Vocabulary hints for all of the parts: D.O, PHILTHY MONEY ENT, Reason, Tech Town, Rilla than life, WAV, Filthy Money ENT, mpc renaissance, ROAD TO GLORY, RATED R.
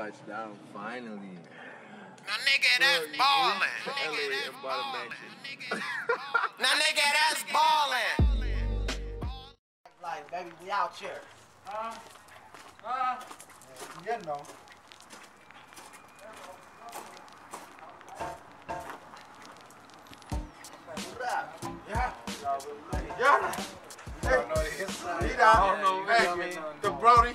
Touchdown, finally. Now, nigga, that's ballin'. Now, nigga, that's ballin'. Like, baby, we out here. You know. Yeah. Yeah. Hey, the Brody.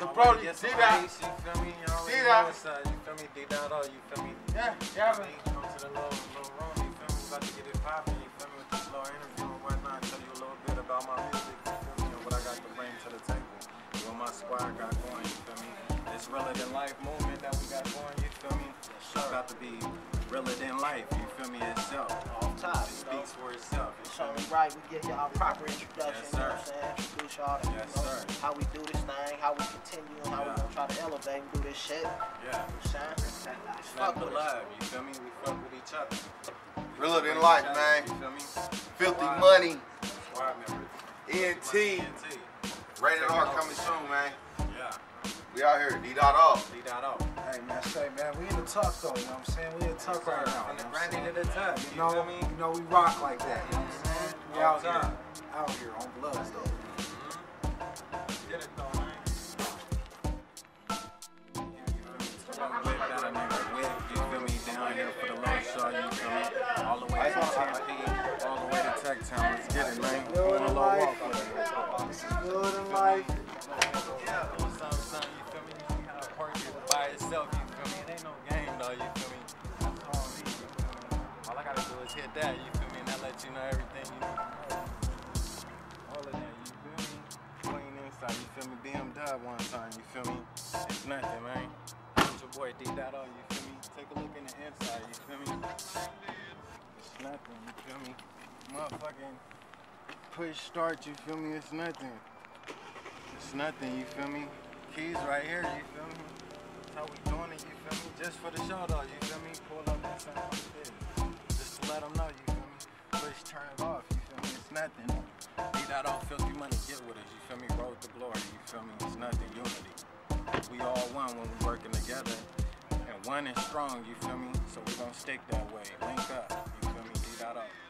The Brody, D.O. You feel me? D.O. You feel me? D.O. You feel me? Yeah, yeah, man. Come to the little room, you feel me? About to get it poppin', you feel me? With this little interview and whatnot, tell you a little bit about my music, you feel me? And what I got to bring to the table. What my squad got going, you feel me? This Rilla Than Life movement that we got going, you feel me? It's about to be Rilla Than Life, you feel me, itself. Off top. It speaks for itself. So right, we give y'all proper introduction, yes, you know what I'm saying? Introduce y'all to how we do this thing, how we continue, and how we gonna try to elevate and do this shit. Yeah. You know what fuck with love, you feel me? We fuck with each other. Rilla Than Life, man. You feel me? Filthy Money. ENT. Rated R coming soon, man. Yeah. We out here, D.O. Hey, man, say, man, we in the tuck, though, you know what I'm saying? We in the tuck right now. In the grinding of the tuck, you know what I mean? You know, we rock like that, you know what I'm saying? We out here, on blood, though. Let's get it, though, man. You feel me? Down here for the love show, you feel me? All the way to Tampa, all the way to Tech Town. Let's get it, man. We're on a low walk with it. This is good in life. Yeah, son, you feel me? You got to park it by itself, you feel me? It ain't no game, though, you feel me? That's all me, you feel me? All I got to do is hit that, you feel me? And that lets you know everything you need to know. All of that, you feel me? Clean inside, you feel me? DM died one time, you feel me? It's nothing, man. It's your boy, D.O, you feel me? Take a look in the inside, you feel me? It's nothing, you feel me? Motherfucking push start, you feel me? It's nothing. It's nothing, you feel me? Keys right here, you feel me? That's how we doing it, you feel me? Just for the show, though, you feel me? Pull up that something like this. Just to let them know, you feel me? Push, turn it off, you feel me? It's nothing. Be that all filthy money, get with us, you feel me? Road to glory, you feel me? It's nothing, unity. We all one when we working together. And one is strong, you feel me? So we gonna stick that way. Link up, you feel me? Be that all.